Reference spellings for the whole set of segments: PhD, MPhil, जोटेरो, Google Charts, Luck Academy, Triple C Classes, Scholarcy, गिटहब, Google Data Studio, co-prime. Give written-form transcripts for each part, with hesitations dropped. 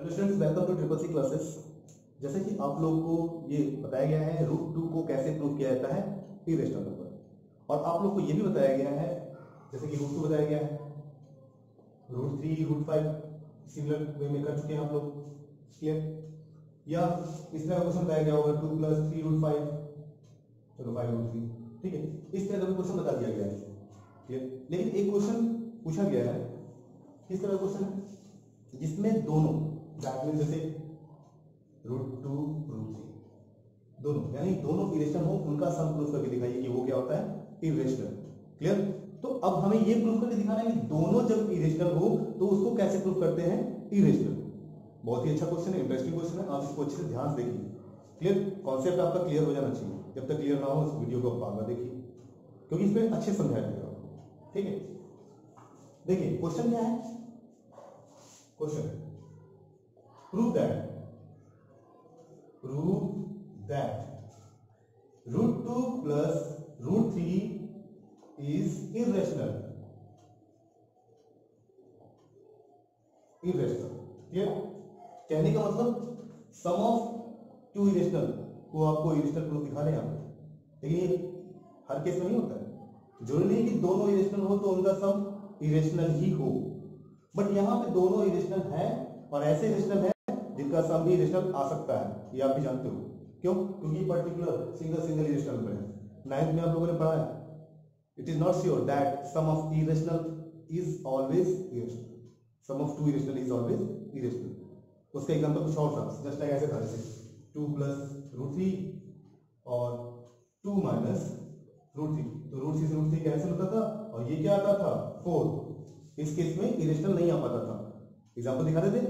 Hello students, welcome to triple C classes. जैसे कि आप लोग को ये बताया गया है रूट टू को कैसे प्रूव किया जाता है टी रेशनल नंबर, और आप लोग को ये भी बताया गया है जैसे कि रूट टू बताया गया है, root three, root five similar way में कर चुके हैं आप लोग, क्लियर। या इस तरह का क्वेश्चन बताया गया होगा 2 + 3 √5, चलो 5 √3, ठीक है। इस तरह का क्वेश्चन बता दिया गया है, क्लियर। लेकिन एक क्वेश्चन पूछा गया है, किस तरह का क्वेश्चन है जिसमें दोनों जैसे √2 √3 दोनों यानी दोनों इरेशनल हो, उनका सम प्रूफ करके दिखाइए कि वो क्या होता है इरेशनल, क्लियर। तो अब हमें ये प्रूफ करके दिखाना है कि दोनों जब इरेशनल हो तो उसको कैसे प्रूफ करते हैं इरेशनल। बहुत ही अच्छा क्वेश्चन है, इंटरेस्टिंग क्वेश्चन है, आप इसको अच्छे से ध्यान से देखिए, क्लियर। कॉन्सेप्ट आपका क्लियर हो जाना चाहिए, जब तक क्लियर ना हो इस वीडियो को आप बार बार देखिए क्योंकि इसमें अच्छे समझाया जाएगा, ठीक है। देखिए क्वेश्चन क्या है, क्वेश्चन है prove that √2 + √3 is irrational, clear। कहने का मतलब sum of two irrational को आपको irrational प्रूफ दिखा रहे हैं आप, लेकिन ये हर केस में नहीं होता है। जरूरी नहीं कि दोनों irrational हो तो उनका sum irrational ही हो, बट यहाँ पे दोनों irrational है और ऐसे रेशनल है जिनका सम भी रेशनल आ सकता है, ये आप भी जानते हो। क्यों? क्योंकि पर्टिकुलर सिंगल इरेशनल में है, नाइन्थ में आप लोगों ने पढ़ा है, it is not sure that some of irrational is always irrational, some of two irrational is always irrational. उसका एग्जांपल कुछ और था, जस्ट लाइक ऐसे था, जैसे 2 + √3 और 2 - √3, तो √3 से √3 कैंसिल होता था और ये क्या आता था 4। इस केस में इरेशनल नहीं आ पाता था, एग्जाम्पल दिखा देते,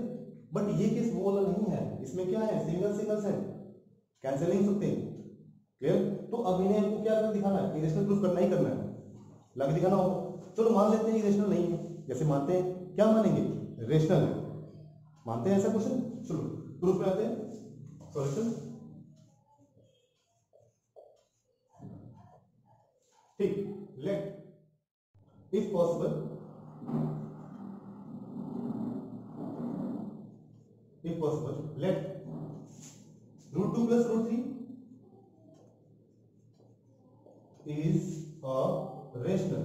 बट ये केस वो वाला नहीं है। इसमें क्या है, सिंगल्स है, कैंसिल नहीं सकते, क्लियर। तो अब इन्हें आपको क्या दिखाना है, इरेशनल प्रूफ करना ही करना है, लग दिखाना होगा। चलो मान लेते हैं इरेशनल नहीं है, जैसे मानते हैं, क्या मानेंगे रेशनल है, मानते हैं ऐसा क्वेश्चन। चलो प्रूफ पे आते हैं, सॉल्यूशन, ठीक। Let if possible, if possible, let √2 + √3 is a rational,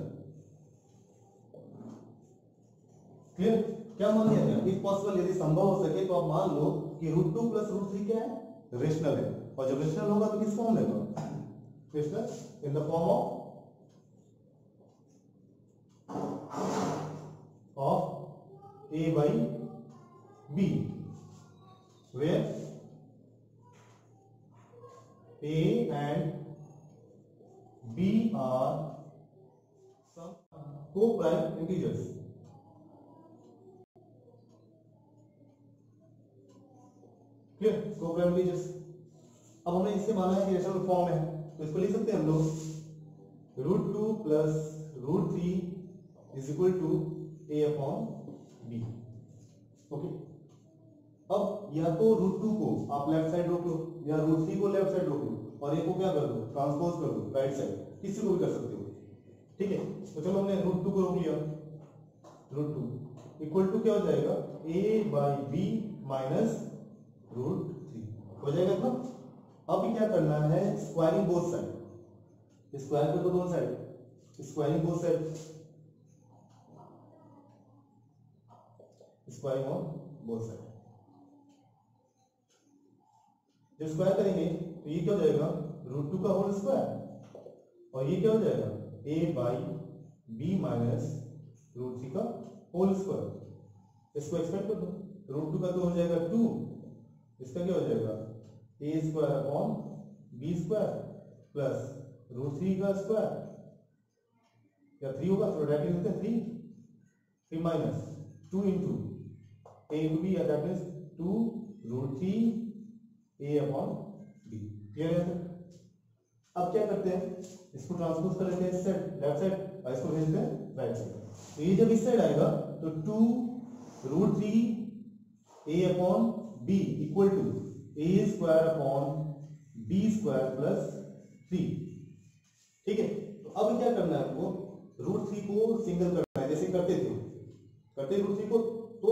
clear। क्या मान लिया गया, if possible, यदि संभव हो सके तो आप मान लो कि √2 + √3 क्या है, रेशनल है। और जब रेशनल होगा तो किस फॉर्म में होगा, rational in the form of a/b, where a and b are some co-prime integers, clear, co-prime integers। अब हमने इससे माना है कि रेशनल फॉर्म है, तो इसको लिख सकते हैं हम लोग √2 + √3 is equal to a/b, okay. अब या तो √2 को आप लेफ्ट साइड रोक लो या √3 को लेफ्ट साइड रोक लो और एक को क्या कर दो, ट्रांसपोज कर दो राइट साइड, किसी को भी कर सकते हो, ठीक है। तो चलो हमने √2 को रोक लिया, √2 इक्वल टू क्या हो जाएगा a/b - √3 हो जाएगा ना। अब क्या करना है, स्क्वायरिंग बोथ साइड, स्क्वायर कर दो दोनों side, squaring both side, squaring on both side. जब स्क्वायर करेंगे तो ये क्या हो जाएगा √2 का होल स्क्वायर और ये क्या हो जाएगा a/b - √3 का होल स्क्वायर। इसको एक्सपेंड कर दो, √2 का तो हो जाएगा 2, इसका क्या हो जाएगा a² - b² प्लस √3 का स्क्वायर, क्या 3 होगा, तो डायरेक्टली लिखते हैं 3 - 2 × a × b, या दैट इज 2 √3 a/b, क्लियर है। अब क्या करते हैं, इसको ट्रांसपोज कर लेते हैं इस साइड लेफ्ट साइड और इसको भेजते हैं राइट साइड, तो ये जब इस साइड आएगा तो 2 √3 a/b equal to a² - b² plus 3, ठीक है। तो अब क्या करना है आपको, √3 को सिंगल करना है, जैसे करते थे, करते √3 को, तो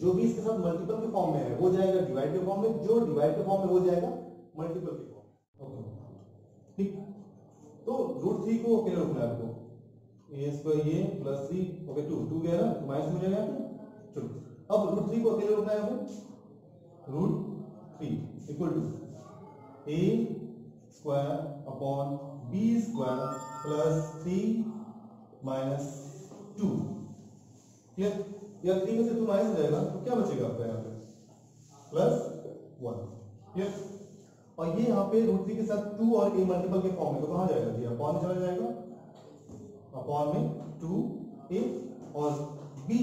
जो भी इसके साथ मल्टीपल के फॉर्म में है वो जाएगा डिवाइड के फॉर्म में, जो डिवाइड के फॉर्म में वो जाएगा मल्टीपल के फॉर्म में। ठीक, तो रूट थ्री को अकेले रखना है आपको, ए स्क्वायर ये plus three okay two two गया ना माइनस हो जाएगा। चलो अब रूट थ्री को अकेले रखना है आपको, root three equal to a square upon b square plus three minus two. Clear, या थ्री में से टू माइनस जाएगा तो क्या बचेगा आपका यहाँ पे प्लस वन। क्लियर, और ये यहाँ पे रूट थ्री के साथ टू और ए मल्टीपल के फॉर्म में तो कहाँ जाएगा जी, अपॉन में चला जाएगा, अपॉन में टू ए और बी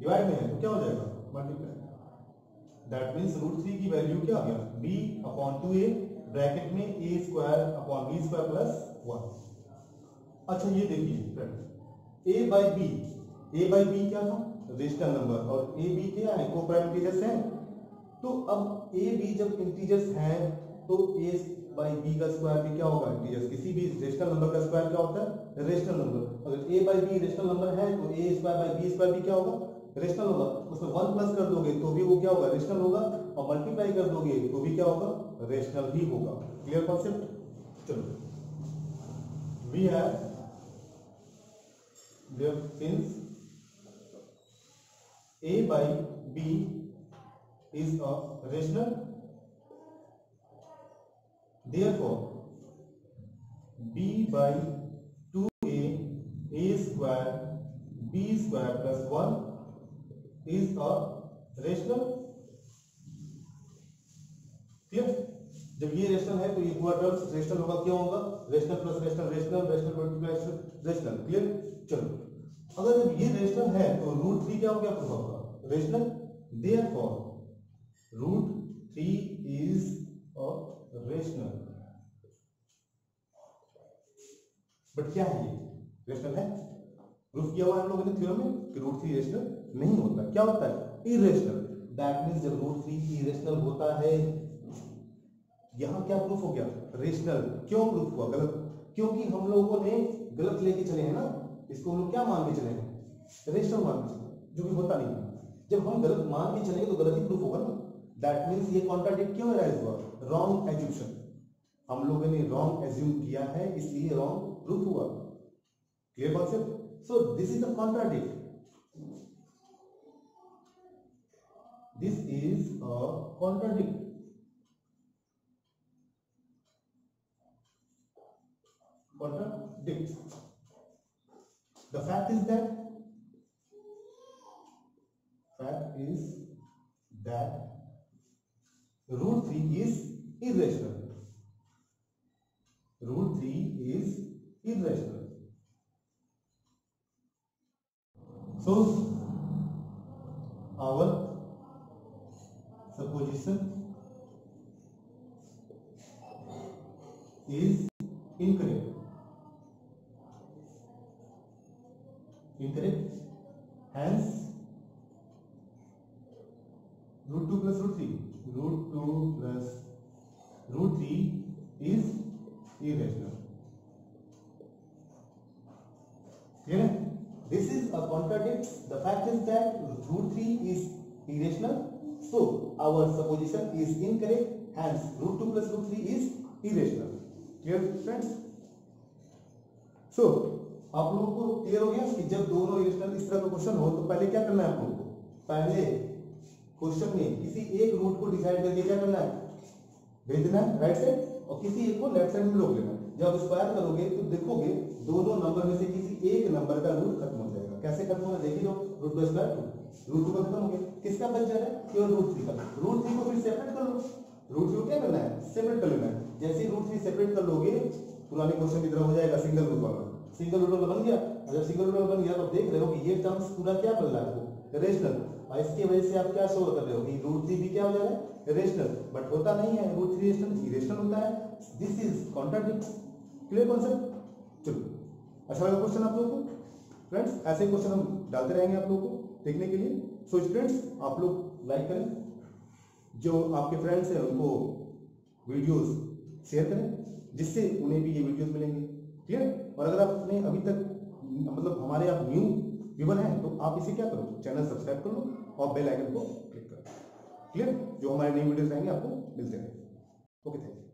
डिवाइड में है तो क्या हो जाएगा multiply. That means root three की वैल्यू क्या आ गया, b upon two a bracket में a square upon b square plus one. अच्छा ये देखिए friend, a by b, a by b क्या था रेशनल नंबर और ए बी क्या है कोप्राइम इंटीजर्स हैं। तो अब ए बी जब इंटीजर्स हैं तो ए बाई बी का स्क्वायर भी क्या होगा इंटीजर्स, किसी भी रेशनल नंबर का स्क्वायर क्या होता है रेशनल नंबर। अगर a by b rational number है तो a square by b square भी क्या होगा रेशनल होगा। उसमें वन प्लस कर दोगे तो भी वो क्या होगा रेशनल होगा, और मल्टीप्लाई कर दोगे तो भी क्या होगा रेशनल ही होगा। Clear concept. चलो वी है since a by b is a rational, therefore b by 2a a square b square plus 1 is a rational। Clear, जब ये रेशनल है तो ये पूरा टर्म रेशनल होगा, क्यों होगा rational plus rational rational rational multiply rational. Clear, चलो अगर जब ये रेशनल है तो रूट थ्री क्या हो गया प्रूफ होगा rational, therefore root three is a rational. But क्या है ये रेशनल है, प्रूफ किया हुआ हम लोगों ने थ्योरम में कि रूट थ्री रेशनल नहीं होता, क्या होता है इरेशनल। दैट मीन्स जब रूट थ्री इरेशनल होता है, यहाँ क्या प्रूफ हो गया रेशनल। क्यों प्रूफ हुआ गलत, क्योंकि हम लोगों ने गलत लेके चले हैं ना, इसको हम लोग क्या मान के चले हैं रेशनल मान के चले, जो कि होता नहीं है। जब हम गलत मान के चलेंगे तो गलत ही प्रूफ होगा ना। दैट मीन्स ये कॉन्ट्राडिक्ट क्यों राइज हुआ, रॉन्ग एज्यूम्शन, हम लोगों ने रॉन्ग एज्यूम किया है इसलिए रॉन्ग प्रूफ हुआ। Clear concept, so this is a contradict, this is a contradict. The fact is that root 3 is irrational. Root 3 is irrational. So our supposition is incorrect. Incorrect, hence root 2 plus root 3 is irrational. Clear, this is a contradict. The fact is that root 3 is irrational, so our supposition is incorrect, hence root 2 plus root 3 is irrational. Clear friends, so आप लोगों को clear हो गया कि जब दोनों irrational इस तरह का क्वेश्चन हो तो पहले क्या करना है आप लोगों को, पहले क्वेश्चन में किसी एक रूट को डिसाइड करके क्या करना है भेजना है राइट साइड और किसी एक को लेफ्ट साइड में लोग लेना। जब स्क्वायर करोगे तो देखोगे दोनों नंबर में से किसी एक नंबर का रूट खत्म हो जाएगा। कैसे खत्म होगा देखिए, लो रूट का स्क्वायर रूट टू का खत्म हो गया, किसका बच जाएगा केवल रूट थ्री का। रूट थ्री को फिर सेपरेट कर लो, रूट थ्री क्या करना है सेपरेट कर लेना है। जैसे रूट थ्री सेपरेट कर लोगे पुराने क्वेश्चन की तरह हो जाएगा सिंगल रूट वाला, सिंगल रूट बन गया। जब सिंगल रूट बन गया तो देख रहे हो कि ये टर्म्स पूरा क्या बन रहा है आपको रेशनल, और इसकी वजह से आप क्या शो कर रहे हो कि रूट थ्री भी क्या हो जाएगा रेशनल, बट होता नहीं है रूट थ्री रेशनल, इरेशनल होता है। This is contradict. Clear concept, चलो अच्छा लगा क्वेश्चन आप लोगों को फ्रेंड्स, ऐसे क्वेश्चन हम डालते रहेंगे आप लोगों को देखने के लिए। सो स्टूडेंट्स आप लोग लाइक करें, जो आपके फ्रेंड्स हैं उनको वीडियोज शेयर करें जिससे उन्हें भी ये वीडियोज मिलेंगे। क्लियर, और अगर आपने अभी तक मतलब हमारे आप न्यू गिवन है, तो आप इसे क्या करो, चैनल सब्सक्राइब कर लो और बेल आइकन को क्लिक कर लो। क्लियर, जो हमारे नई वीडियोस आएंगे आपको मिलते रहेंगे। Okay, thank you.